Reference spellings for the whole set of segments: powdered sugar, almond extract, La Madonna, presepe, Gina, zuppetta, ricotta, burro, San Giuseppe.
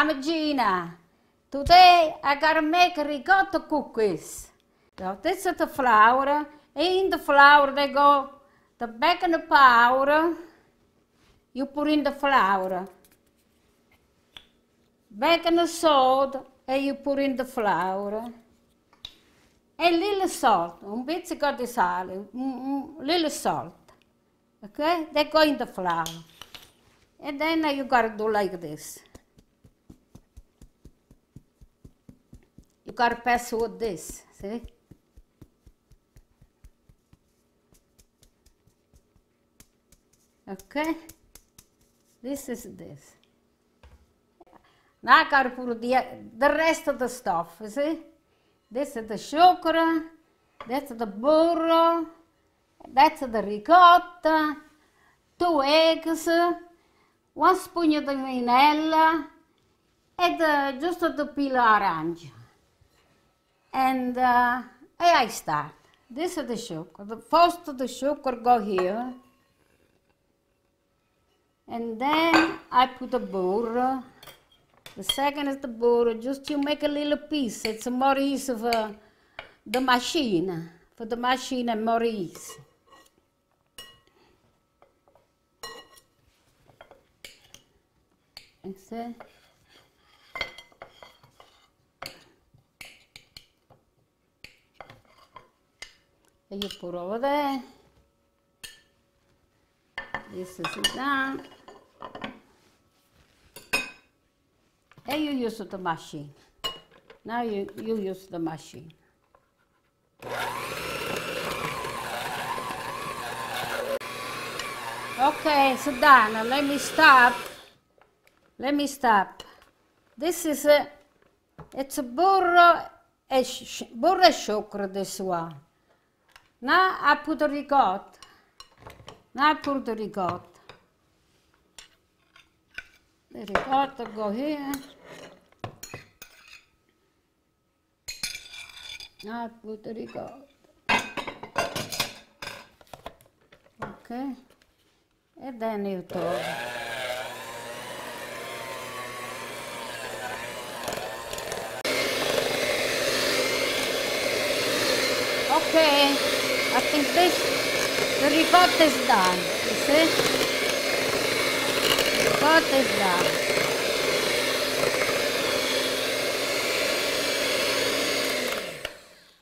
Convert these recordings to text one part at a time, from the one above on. I'm Gina. Today I gotta make ricotta cookies. So this is the flour. In the flour they go the baking powder. You put in the flour. Baking soda and you put in the flour. E little salt, un pizzico di sale, little salt. Okay, they go in the flour. And then you gotta do like this. You gotta pass with this, see? Okay, this is this. Now I gotta put the rest of the stuff, see? This is the sugar, that's the burro, that's the ricotta, 2 eggs, 1 spugna di vanilla, and just the peel orange. And I start. This is the sugar. The first of the sugar go here. And then I put the burro. The second is the burro. Just you make a little piece. It's more easy for the machine. For the machine and more easy. And see? And you put over there. This is done. And you use the machine. Now you use the machine. Okay, it's done. Let me stop. This is it's burro sugar, this one. Now I put the ricotta. The ricotta go here. Now I put the ricotta. Okay. And then you turn. Okay. I think the ricotta is done, you see? The ricotta is done.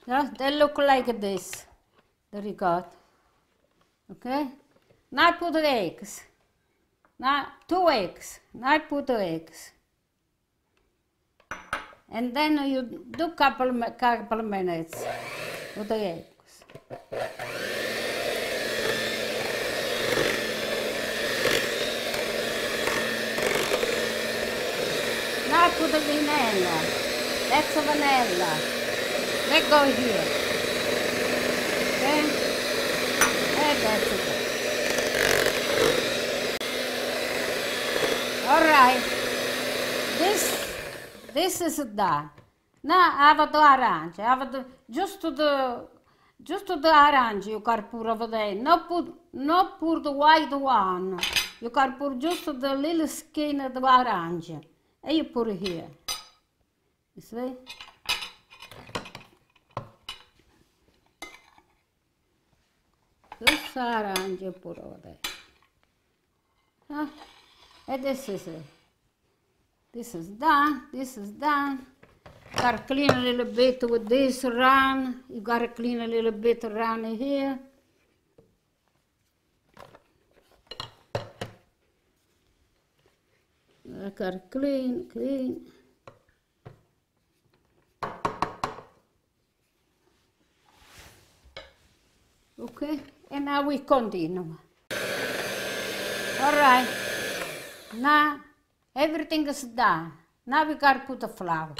Yeah, they look like this, the ricotta. Okay? Now I put the eggs. Now 2 eggs. Now I put the eggs. And then you do couple minutes with the egg. Now put the vanilla. That's the vanilla. Let go here. Okay? And that's it. All right. This is done. Now I have to arrange. I have to just to the orange you can put over there. Not put the white one. You can put just the little skin of the orange. And you put it here. You see? Just orange you put over there. Huh? And this is it. This is done. You gotta clean a little bit with this run. You gotta clean a little bit around here. I gotta clean. Okay, and now we continue. All right. Now everything is done. Now we gotta put the flour.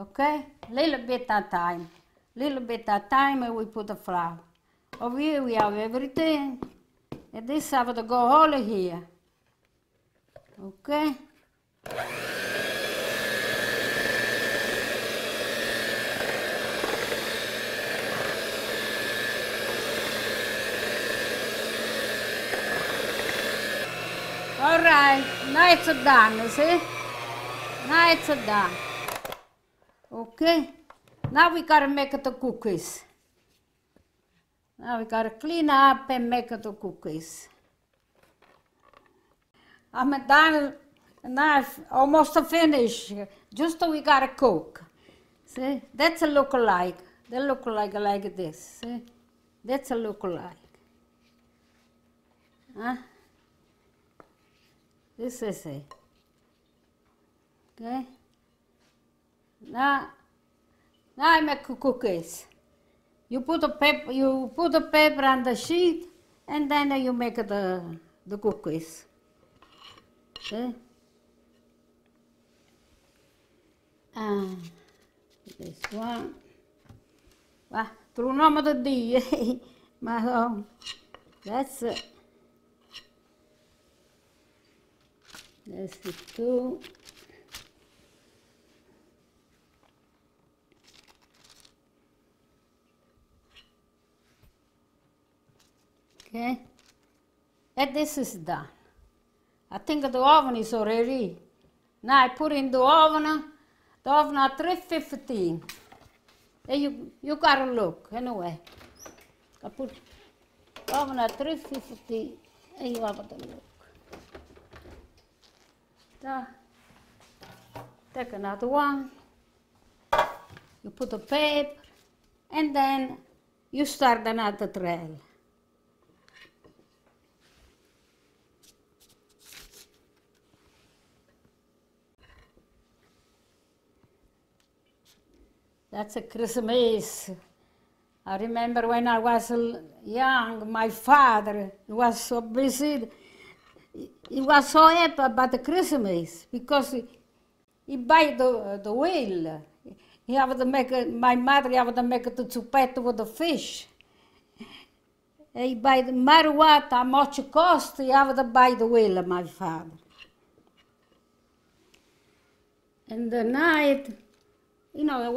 Okay, little bit at time, and we put the flour. Over here we have everything, and this have to go all here. Okay. All right, now it's done, see? Now it's done. Okay. Now we gotta make the cookies. Now we gotta clean up and make the cookies. I'm done. Now almost finished. Just we gotta cook. See, that's a look alike. They look like this. See, that's a look alike. Huh? This is it. Okay. Now I make cookies. You put the paper on the sheet, and then you make the cookies. Okay. This one. Ah, through nome of Dio. Madonna. That's it. That's the two. Okay. And this is done. I think the oven is already. Now I put in the oven at 315. And you gotta look anyway. I put the oven at 350 and you have to look. So, take another one. You put the paper and then you start another trail. That's a Christmas. I remember when I was young, my father was so busy. He was so happy about the Christmas because he buy the whale. He have to make my mother have to make the zuppetta with the fish. He buy no matter what, how much it cost, he have to buy the whale, my father. And the night, you know,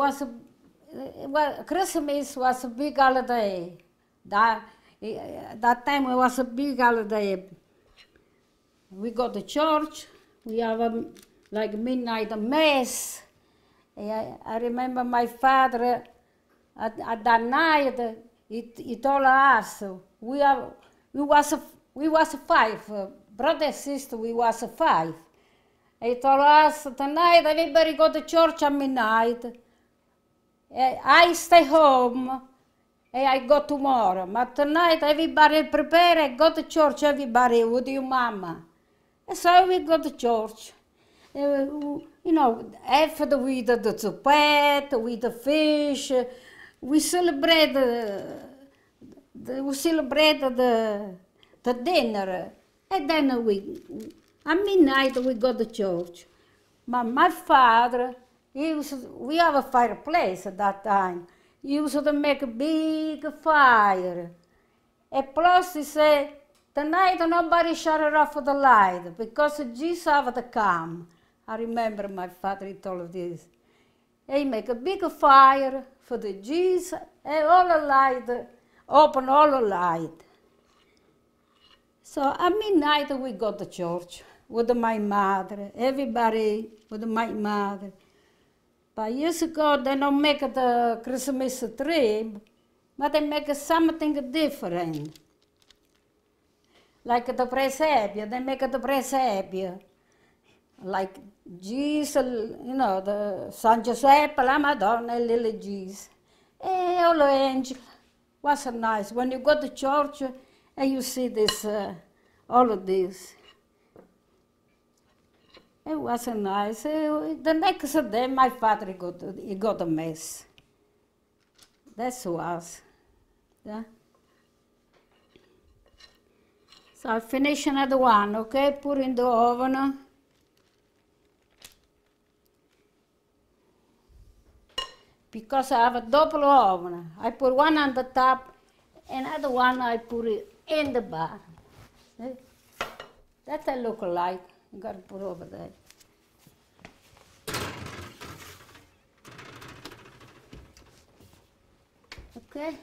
Christmas was a big holiday. That time it was a big holiday. We go to church, we have a, like midnight mass. I remember my father, at that night, he told us, we was five, brother and sister, we was five. He told us, tonight everybody go to church at midnight. I stay home, and I go tomorrow. But tonight everybody prepare and go to church, everybody with your mama. And so we go to church. You know, after we did the zuppetta, we the fish. We celebrate the dinner. And then we... At midnight, we go to church. But my father, we have a fireplace at that time. He used to make a big fire. And plus, he said, tonight nobody shut off the light because Jesus had to come. I remember my father, he told this. He make a big fire for the Jesus and all the light, open all the light. So at midnight, we go to church. With my mother, everybody with my mother. But years ago, they don't make the Christmas tree, but they make something different. Like the presepe, they make the presepe. Like Jesus, you know, the San Giuseppe, La Madonna, little Jesus. And all the angels. What's nice. When you go to church, and you see this, all of this. It wasn't nice. The next day, my father got a mess. That's was. Yeah. So I finish another one, okay? Put in the oven. Because I have a double oven. I put one on the top, another one I put it in the bottom. See? That I look like. You gotta put over there. Okay.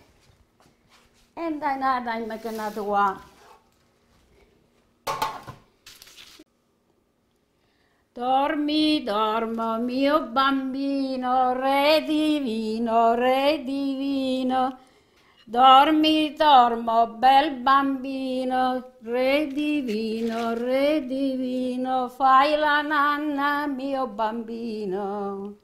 And then I make another one. Dormi, dormo, mio bambino, re divino, re divino. Dormi, dormo, bel bambino, re divino, re divino. Fai la nanna, mio bambino.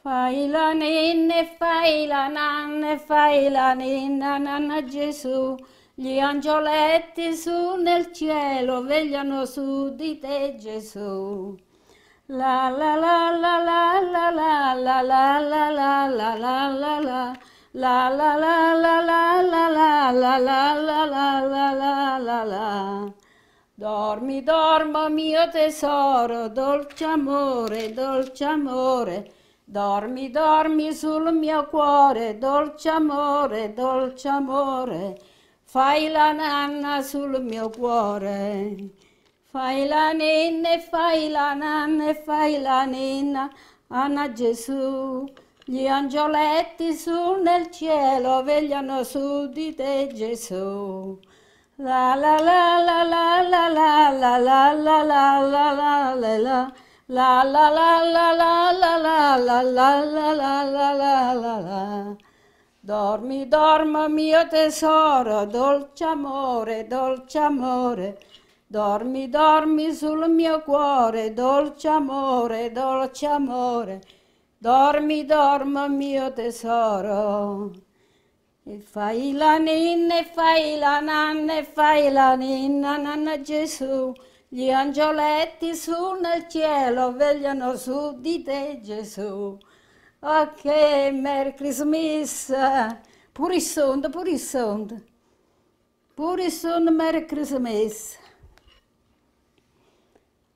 Fai la ninna, fai la nanna, fai la ninna, nanna Gesù. Gli angioletti su nel cielo vegliano su di te, Gesù. La la la la la la la la la la la la la la la la la la la la la la la. Dormi, dormo, mio tesoro, dolce amore, dolce amore. Dormi, dormi sul mio cuore, dolce amore, dolce amore. Fai la nanna sul mio cuore. Fai la ninna, fai la nanna, fai la ninna, Anna Gesù. Gli angioletti su nel cielo vegliano su di te, Gesù. La la la la la la la la la la la la la la la. La la la la la la la la la la la la la la. Dormi, dormo, mio tesoro, dolce amore, dolce amore. Dormi, dormi sul mio cuore, dolce amore, dolce amore. Dormi, dormo, mio tesoro. E fai la ninna, fai la nanna, fai la ninna, nanna Gesù. Gli angioletti su nel cielo vegliano su di te, Gesù. Ok, Merry Christmas. Puri sound, puri sound. Puri sound, Merry Christmas.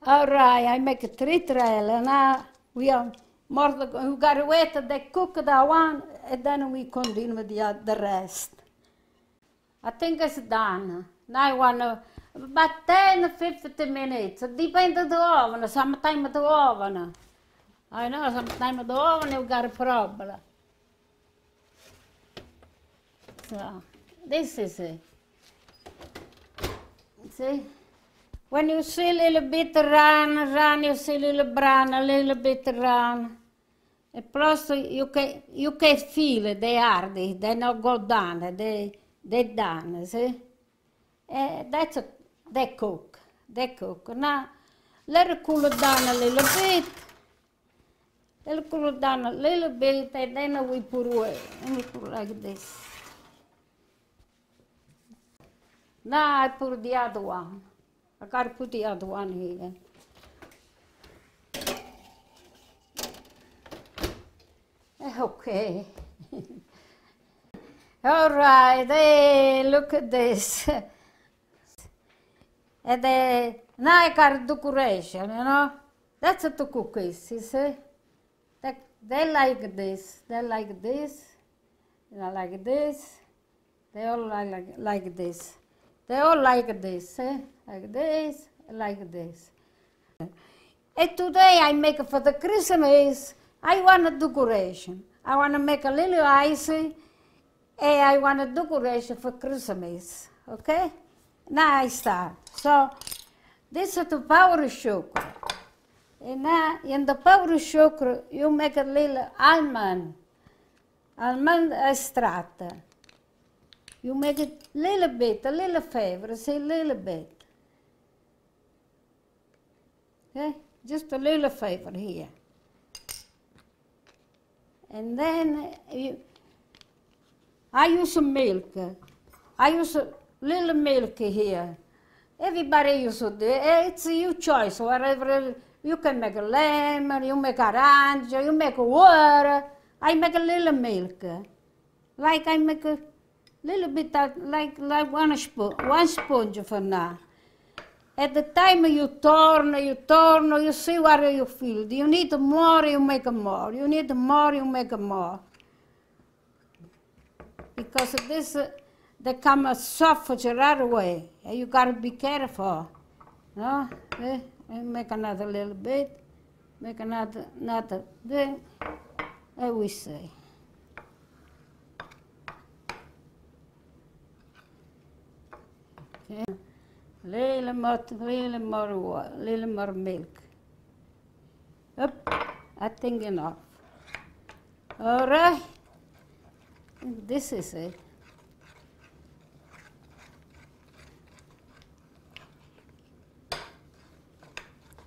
All right, I make three trail. Now we are more. We gotta wait. They cook the one, and then we continue with the rest. I think it's done. Now I wanna. About 10-15 minutes, depends on the oven, sometimes the oven. I know, sometimes the oven you've got a problem. So, this is it. See? When you see a little bit run, you see a little bit run. And plus you can feel it, they are, they not go down, they done, see? That's it. They cook, they cook. Now, let it cool down a little bit. Let it cool down a little bit, and then we put away. And we put like this. Now I put the other one. I gotta put the other one here. Okay. All right, hey, look at this. And now I got decoration, you know. That's the cookies, you see. They like this, they like this, you know, like this. They all like this. They all like this, eh? Like this, like this. And today I make for the Christmas, I want a decoration. I want to make a little ice, and I want a decoration for Christmas, okay? Now I start. So this is the powdered sugar. And now in the powdered sugar, you make a little almond extract. You make it little bit, a little favor, say a little bit. Okay, just a little favor here. And then I use milk. I use little milk here. Everybody uses it. It's your choice. Whatever you can make a lemon, you make orange, you make water. I make a little milk. Like I make a little bit of, like one sponge for now. At the time you turn, you see what you feel. You need more, you make more. You need more, you make more. Because this. They come soft right away. You gotta be careful. No? Make another little bit. Make another bit. And we see. Okay. Little more milk. I think enough. All right, this is it.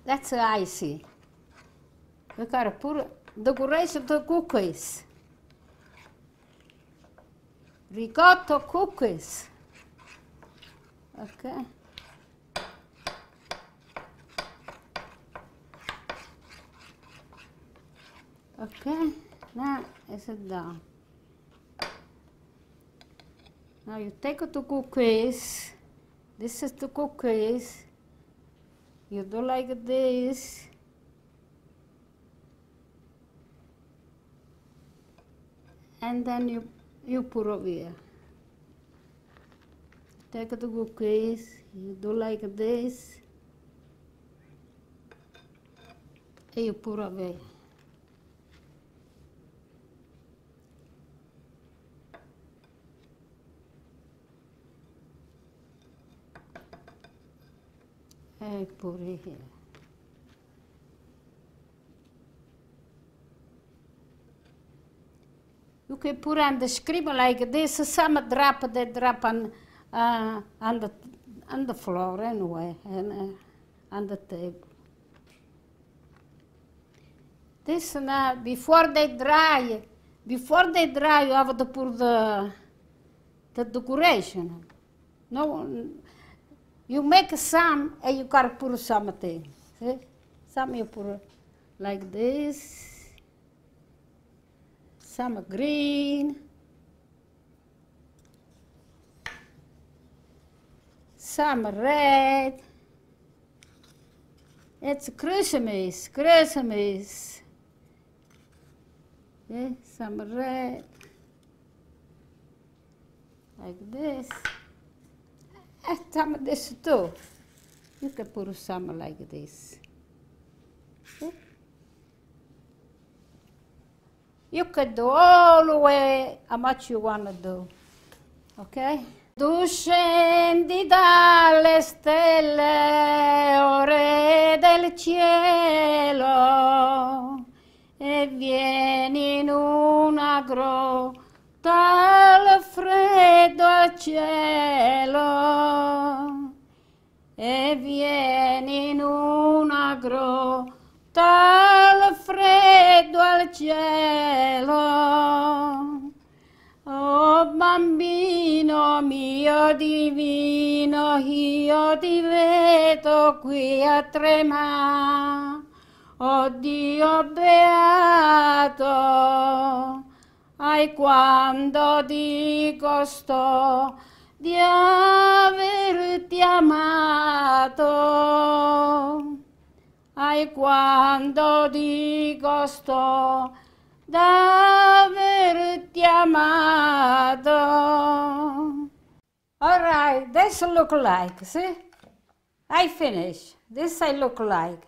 That's icy. We gotta put decoration to cookies. Ricotta cookies. Okay. Okay, now it's done. Now you take the cookies. This is the cookies. You do like this. And then you put over here. Take the cookies, you do like this. And you put away. And put it here. You can put on the screen like this, some drop, they drop on the floor anyway, and on the table. This now, before they dry, you have to put the decoration. No, you make some and you gotta put something. See? Some you put like this. Some green, some red. It's Christmas. Yeah, some red, like this. And some of this too. You can put some like this. Yeah. You can do all the way how much you want to do, okay? Tu scendi dalle stelle, o re del cielo, e vieni in una grotta al freddo cielo, e vieni in una grotta freddo al cielo, oh bambino mio divino, io ti vedo qui a tremare, oh Dio beato, ai quando ti costò di averti amato. Ai quando ti costò d'averti amato. All right, this look like, see? I finish. This I look like.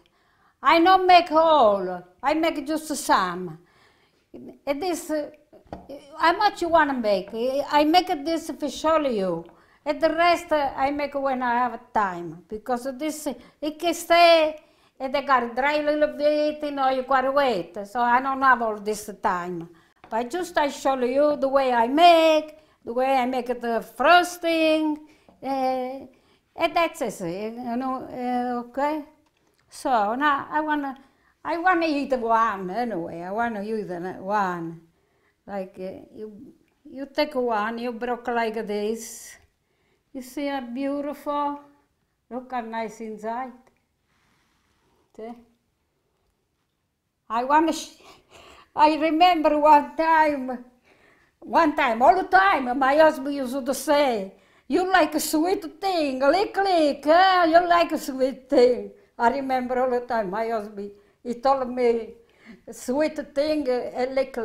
I not make all. I make just some. It is, how much you want to make? I make this to show you. And the rest I make when I have time. Because this, it can stay. And they got to dry a little bit, you know, you got to wait. So I don't have all this time. But just I show you the way I make, the frosting, and that's it, you know, okay? So now I wanna eat one anyway, I wanna use one. Like, you take one, you broke like this. You see how beautiful? Look how nice inside. I remember one time, all the time, my husband used to say, you like a sweet thing, lick, eh? You like a sweet thing. I remember all the time, my husband, he told me, sweet thing, lick.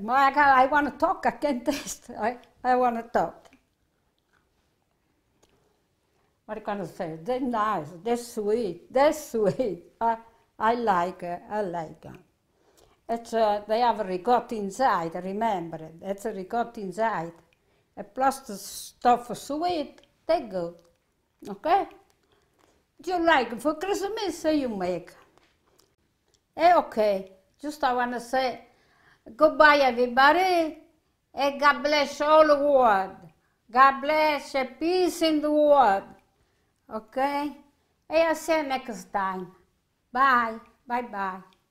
My God, I want to talk, I can't taste, I want to talk. What can I say? They're nice, they're sweet. I like them. It's, they have ricotta inside, remember, it's a ricotta inside. And plus the stuff sweet, they're good, okay? You like for Christmas, you make. Okay, just I want to say goodbye, everybody, and God bless all the world. God bless and peace in the world. Okay? And I'll see you next time. Bye. Bye-bye.